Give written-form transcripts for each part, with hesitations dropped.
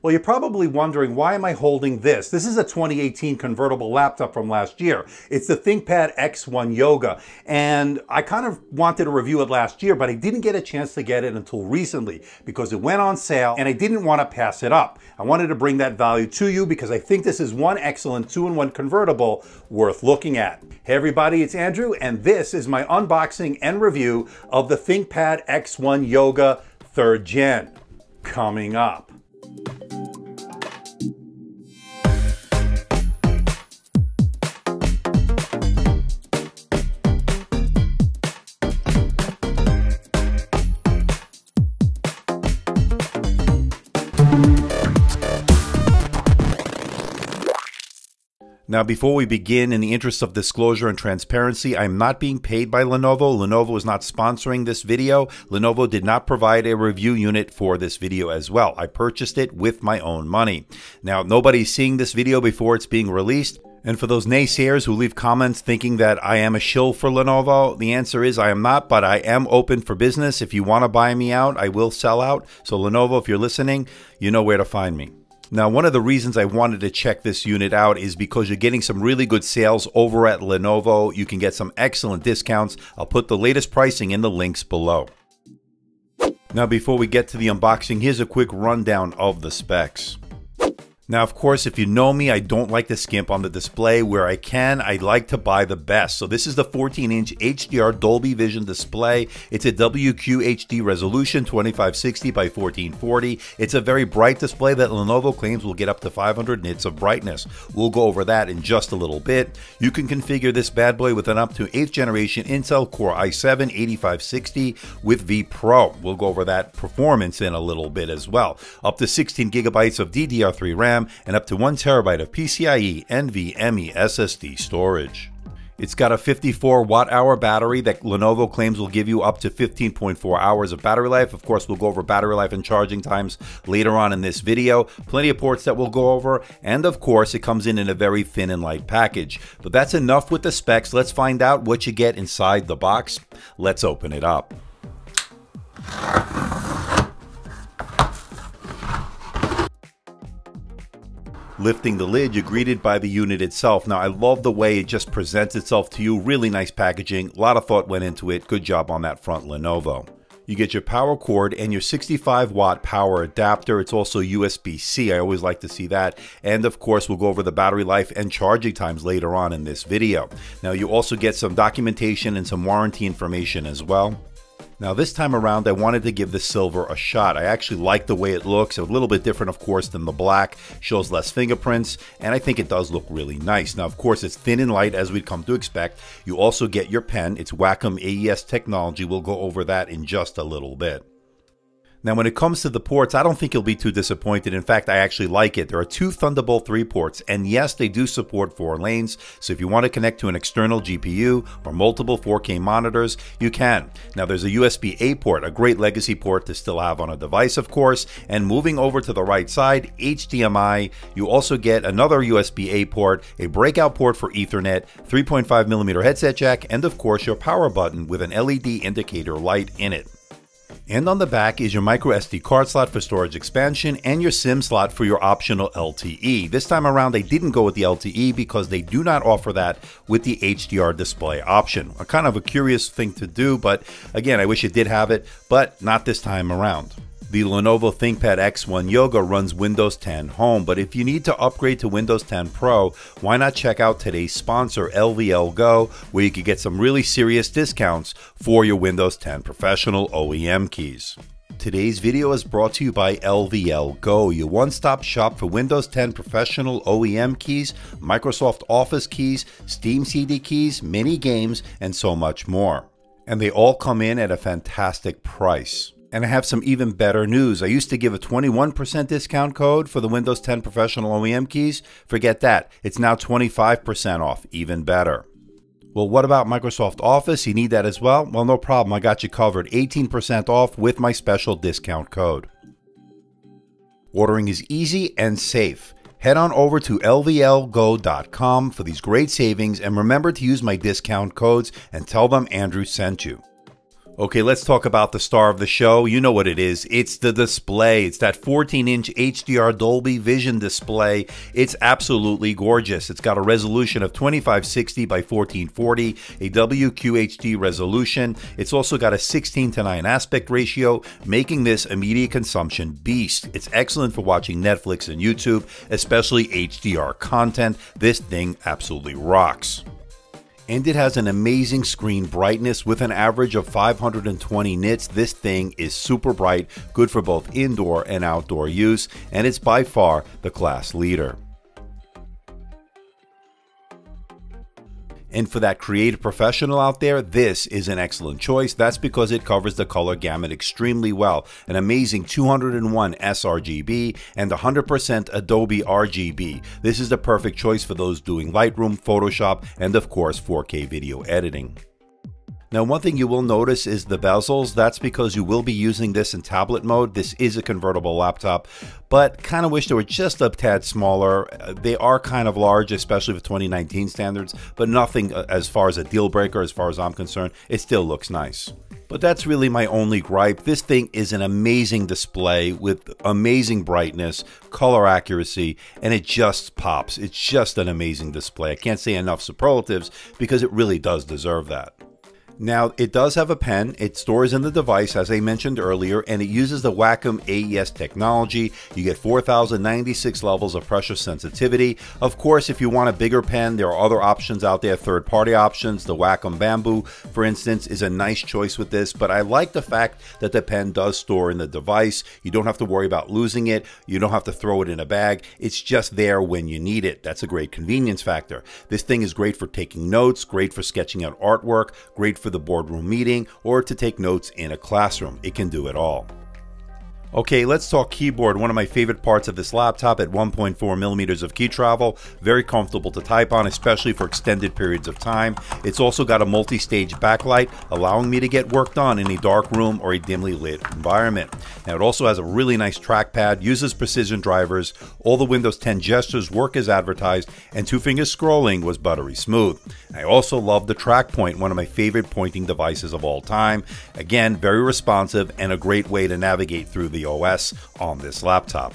Well, you're probably wondering, why am I holding this? This is a 2018 convertible laptop from last year. It's the ThinkPad X1 Yoga. And I kind of wanted to review it last year, but I didn't get a chance to get it until recently because it went on sale and I didn't want to pass it up. I wanted to bring that value to you because I think this is one excellent 2-in-1 convertible worth looking at. Hey everybody, it's Andrew, and this is my unboxing and review of the ThinkPad X1 Yoga 3rd Gen coming up. Now, before we begin, in the interest of disclosure and transparency, I'm not being paid by Lenovo. Lenovo is not sponsoring this video. Lenovo did not provide a review unit for this video as well. I purchased it with my own money. Now, nobody's seeing this video before it's being released. And for those naysayers who leave comments thinking that I am a shill for Lenovo, the answer is I am not, but I am open for business. If you want to buy me out, I will sell out. So Lenovo, if you're listening, you know where to find me. Now, one of the reasons I wanted to check this unit out is because you're getting some really good sales over at Lenovo. You can get some excellent discounts. I'll put the latest pricing in the links below. Now, before we get to the unboxing, here's a quick rundown of the specs. Now, of course, if you know me, I don't like to skimp on the display. Where I can, I like to buy the best. So this is the 14-inch HDR Dolby Vision display. It's a WQHD resolution, 2560 by 1440. It's a very bright display that Lenovo claims will get up to 500 nits of brightness. We'll go over that in just a little bit. You can configure this bad boy with an up to 8th generation Intel Core i7 8560 with V Pro. We'll go over that performance in a little bit as well. Up to 16 gigabytes of DDR3 RAM and up to 1 terabyte of PCIe NVMe SSD storage. It's got a 54 watt-hour battery that Lenovo claims will give you up to 15.4 hours of battery life. Of course, we'll go over battery life and charging times later on in this video. Plenty of ports that we'll go over. And of course, it comes in a very thin and light package. But that's enough with the specs. Let's find out what you get inside the box. Let's open it up. Lifting the lid, you're greeted by the unit itself. Now, I love the way it just presents itself to you. Really nice packaging. A lot of thought went into it. Good job on that front, Lenovo. You get your power cord and your 65 watt power adapter. It's also USB-C. I always like to see that. And of course, we'll go over the battery life and charging times later on in this video. Now, you also get some documentation and some warranty information as well. Now this time around, I wanted to give the silver a shot. I actually like the way it looks. A little bit different, of course, than the black. Shows less fingerprints, and I think it does look really nice. Now, of course, it's thin and light, as we'd come to expect. You also get your pen. It's Wacom AES technology. We'll go over that in just a little bit. Now, when it comes to the ports, I don't think you'll be too disappointed. In fact, I actually like it. There are 2 Thunderbolt 3 ports, and yes, they do support 4 lanes. So if you want to connect to an external GPU or multiple 4K monitors, you can. Now, there's a USB-A port, a great legacy port to still have on a device, of course. And moving over to the right side, HDMI. You also get another USB-A port, a breakout port for Ethernet, 3.5mm headset jack, and of course, your power button with an LED indicator light in it. And on the back is your microSD card slot for storage expansion and your SIM slot for your optional LTE. This time around, they didn't go with the LTE because they do not offer that with the HDR display option. A kind of a curious thing to do, but again, I wish it did have it, but not this time around. The Lenovo ThinkPad X1 Yoga runs Windows 10 Home, but if you need to upgrade to Windows 10 Pro, why not check out today's sponsor, LVL Go, where you can get some really serious discounts for your Windows 10 Professional OEM keys. Today's video is brought to you by LVL Go, your one-stop shop for Windows 10 Professional OEM keys, Microsoft Office keys, Steam CD keys, mini games, and so much more. And they all come in at a fantastic price. And I have some even better news. I used to give a 21% discount code for the Windows 10 Professional OEM keys. Forget that. It's now 25% off. Even better. Well, what about Microsoft Office? You need that as well? Well, no problem. I got you covered. 18% off with my special discount code. Ordering is easy and safe. Head on over to lvlgo.com for these great savings, and remember to use my discount codes and tell them Andrew sent you. Okay, let's talk about the star of the show. You know what it is. It's the display. It's that 14-inch HDR Dolby Vision display. It's absolutely gorgeous. It's got a resolution of 2560 by 1440, a WQHD resolution. It's also got a 16:9 aspect ratio, making this a media consumption beast. It's excellent for watching Netflix and YouTube, especially HDR content. This thing absolutely rocks. And it has an amazing screen brightness with an average of 520 nits. This thing is super bright, good for both indoor and outdoor use, and it's by far the class leader. And for that creative professional out there, this is an excellent choice. That's because it covers the color gamut extremely well. An amazing 201 sRGB and 100% Adobe RGB. This is the perfect choice for those doing Lightroom, Photoshop, and of course 4K video editing. Now, one thing you will notice is the bezels. That's because you will be using this in tablet mode. This is a convertible laptop, but kind of wish they were just a tad smaller. They are kind of large, especially for 2019 standards, but nothing as far as a deal breaker, as far as I'm concerned. It still looks nice. But that's really my only gripe. This thing is an amazing display with amazing brightness, color accuracy, and it just pops. It's just an amazing display. I can't say enough superlatives because it really does deserve that. Now, it does have a pen. It stores in the device, as I mentioned earlier, and it uses the Wacom AES technology. You get 4,096 levels of pressure sensitivity. Of course, if you want a bigger pen, there are other options out there, third-party options. The Wacom Bamboo, for instance, is a nice choice with this, but I like the fact that the pen does store in the device. You don't have to worry about losing it. You don't have to throw it in a bag. It's just there when you need it. That's a great convenience factor. This thing is great for taking notes, great for sketching out artwork, great for the boardroom meeting, or to take notes in a classroom. It can do it all. Okay, let's talk keyboard. One of my favorite parts of this laptop at 1.4 millimeters of key travel. Very comfortable to type on, especially for extended periods of time. It's also got a multi-stage backlight, allowing me to get work done in a dark room or a dimly lit environment. Now, it also has a really nice trackpad, uses precision drivers, all the Windows 10 gestures work as advertised, and two-finger scrolling was buttery smooth. I also love the track point, one of my favorite pointing devices of all time. Again, very responsive and a great way to navigate through the OS on this laptop.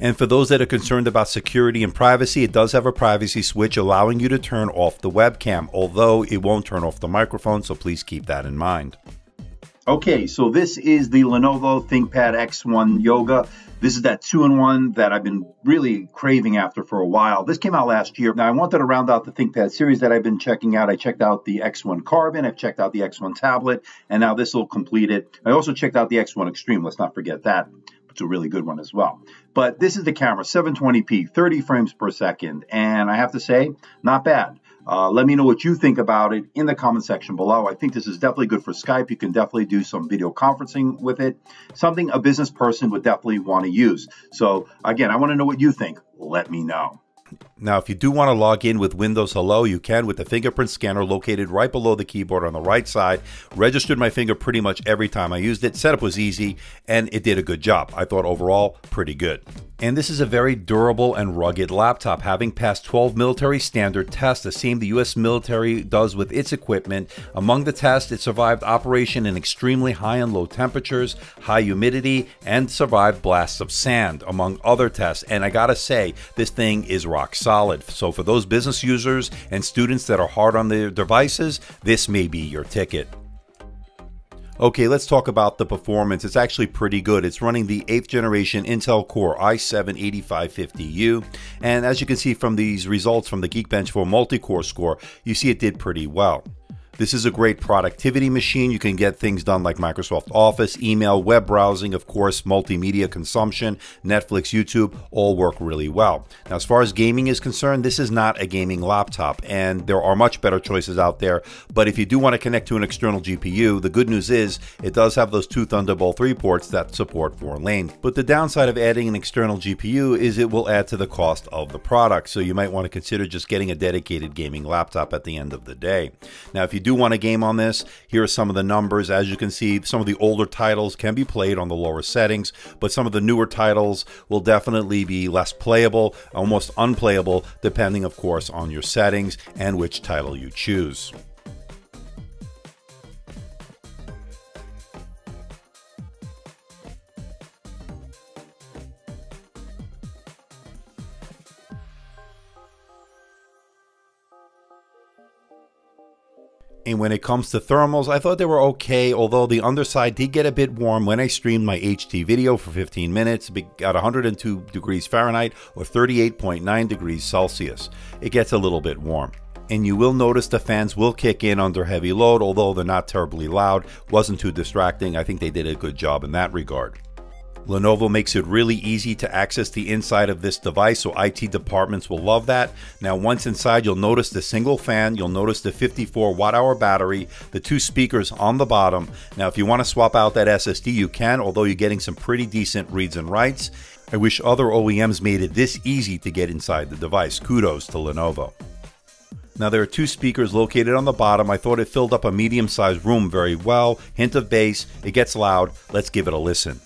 And for those that are concerned about security and privacy, it does have a privacy switch allowing you to turn off the webcam, although it won't turn off the microphone, so please keep that in mind. Okay, so this is the Lenovo ThinkPad X1 Yoga. This is that 2-in-1 that I've been really craving after for a while. This came out last year. Now, I wanted to round out the ThinkPad series that I've been checking out. I checked out the X1 Carbon, I've checked out the X1 Tablet, and now this will complete it. I also checked out the X1 Extreme, let's not forget that. It's a really good one as well. But this is the camera, 720p, 30 frames per second, and I have to say, not bad. Let me know what you think about it in the comment section below. I think this is definitely good for Skype. You can definitely do some video conferencing with it. Something a business person would definitely want to use. So again, I want to know what you think. Let me know. Now, if you do want to log in with Windows Hello, you can with the fingerprint scanner located right below the keyboard on the right side. Registered my finger pretty much every time I used it. Setup was easy, and it did a good job. I thought overall, pretty good. And this is a very durable and rugged laptop, having passed 12 military standard tests, the same the U.S. military does with its equipment. Among the tests, it survived operation in extremely high and low temperatures, high humidity, and survived blasts of sand, among other tests. And I gotta say, this thing is rock solid. So for those business users and students that are hard on their devices, this may be your ticket. Okay, let's talk about the performance. It's actually pretty good. It's running the 8th generation Intel Core i7 8560U. And as you can see from these results from the Geekbench 4 multi-core score, you see it did pretty well. This is a great productivity machine. You can get things done like Microsoft Office, email, web browsing, of course, multimedia consumption, Netflix, YouTube, all work really well. Now, as far as gaming is concerned, this is not a gaming laptop, and there are much better choices out there. But if you do want to connect to an external GPU, the good news is it does have those two Thunderbolt 3 ports that support 4 lanes. But the downside of adding an external GPU is it will add to the cost of the product. So you might want to consider just getting a dedicated gaming laptop at the end of the day. Now, if you do want to game on this, here are some of the numbers. As you can see, some of the older titles can be played on the lower settings, but some of the newer titles will definitely be less playable, almost unplayable, depending, of course, on your settings and which title you choose. And when it comes to thermals, I thought they were okay, although the underside did get a bit warm when I streamed my HT video for 15 minutes at 102 degrees Fahrenheit or 38.9 degrees Celsius. It gets a little bit warm. And you will notice the fans will kick in under heavy load, although they're not terribly loud. Wasn't too distracting. I think they did a good job in that regard. Lenovo makes it really easy to access the inside of this device, so IT departments will love that. Now, once inside, you'll notice the single fan, you'll notice the 54 watt-hour battery, the two speakers on the bottom. Now, if you want to swap out that SSD, you can, although you're getting some pretty decent reads and writes. I wish other OEMs made it this easy to get inside the device. Kudos to Lenovo. Now, there are two speakers located on the bottom. I thought it filled up a medium-sized room very well. Hint of bass, it gets loud. Let's give it a listen.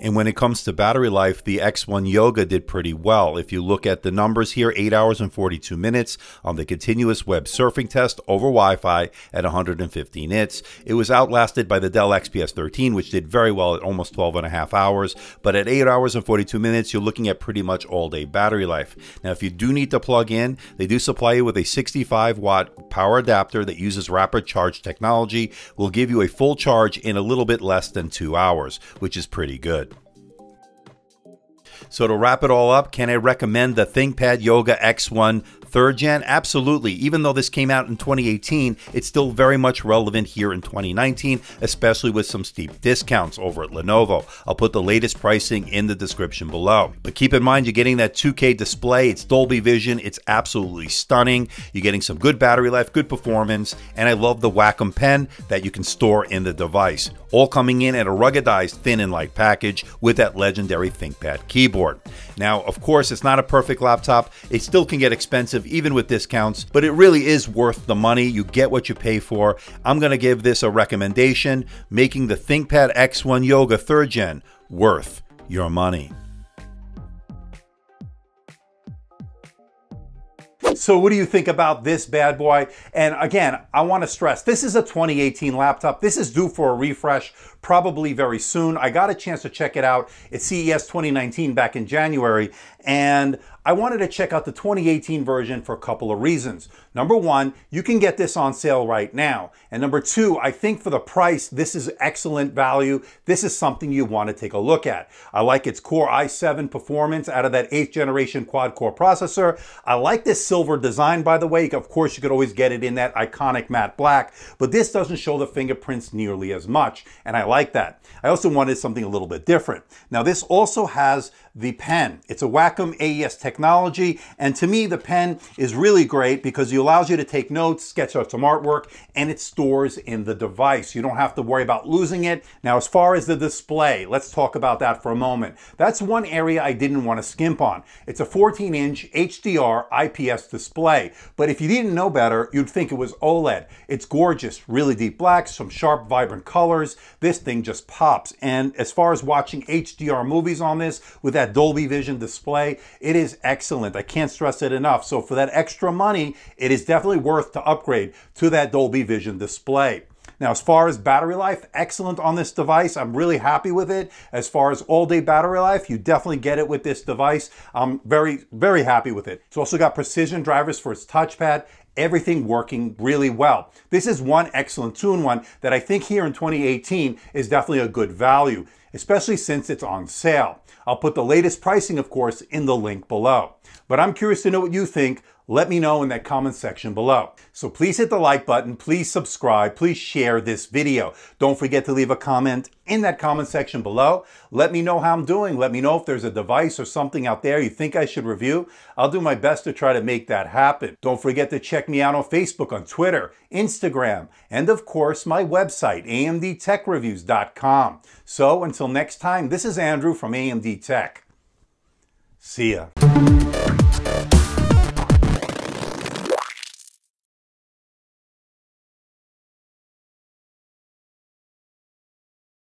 And when it comes to battery life, the X1 Yoga did pretty well. If you look at the numbers here, 8 hours and 42 minutes on the continuous web surfing test over Wi-Fi at 115 nits. It was outlasted by the Dell XPS 13, which did very well at almost 12 and a half hours. But at 8 hours and 42 minutes, you're looking at pretty much all day battery life. Now, if you do need to plug in, they do supply you with a 65 watt power adapter that uses rapid charge technology. Will give you a full charge in a little bit less than 2 hours, which is pretty good. So to wrap it all up, can I recommend the ThinkPad Yoga X1 3rd Gen? Absolutely. Even though this came out in 2018, it's still very much relevant here in 2019, especially with some steep discounts over at Lenovo. I'll put the latest pricing in the description below. But keep in mind, you're getting that 2K display. It's Dolby Vision. It's absolutely stunning. You're getting some good battery life, good performance, and I love the Wacom pen that you can store in the device. All coming in at a ruggedized, thin and light package with that legendary ThinkPad keyboard. Now, of course, it's not a perfect laptop. It still can get expensive even with discounts, but it really is worth the money. You get what you pay for. I'm going to give this a recommendation, making the ThinkPad X1 Yoga 3rd Gen worth your money. So what do you think about this bad boy? And again, I want to stress, this is a 2018 laptop. This is due for a refresh probably very soon. I got a chance to check it out at CES 2019 back in January, and I wanted to check out the 2018 version for a couple of reasons. Number one, you can get this on sale right now. And number two, I think for the price, this is excellent value. This is something you want to take a look at. I like its Core i7 performance out of that 8th generation quad-core processor. I like this silver design, by the way. Of course, you could always get it in that iconic matte black, but this doesn't show the fingerprints nearly as much, and I like that. I also wanted something a little bit different. Now, this also has the pen. It's a Wacom AES technology, and to me, the pen is really great because it allows you to take notes, sketch out some artwork, and it stores in the device. You don't have to worry about losing it. Now, as far as the display, let's talk about that for a moment. That's one area I didn't want to skimp on. It's a 14-inch HDR IPS display, but if you didn't know better, you'd think it was OLED. It's gorgeous, really deep blacks, some sharp, vibrant colors. This thing just pops, and as far as watching HDR movies on this with that Dolby Vision display, it is excellent. I can't stress it enough. So for that extra money, it is definitely worth to upgrade to that Dolby Vision display. Now, as far as battery life, excellent on this device. I'm really happy with it. As far as all-day battery life, you definitely get it with this device. I'm very, very happy with it. It's also got precision drivers for its touchpad. Everything working really well. This is one excellent two-in-one that I think here in 2018 is definitely a good value, especially since it's on sale. I'll put the latest pricing, of course, in the link below. But I'm curious to know what you think. Let me know in that comment section below. So please hit the like button, please subscribe, please share this video. Don't forget to leave a comment in that comment section below. Let me know how I'm doing. Let me know if there's a device or something out there you think I should review. I'll do my best to try to make that happen. Don't forget to check me out on Facebook, on Twitter, Instagram, and of course my website, amdtechreviews.com. So until next time, this is Andrew from AMD Tech. See ya.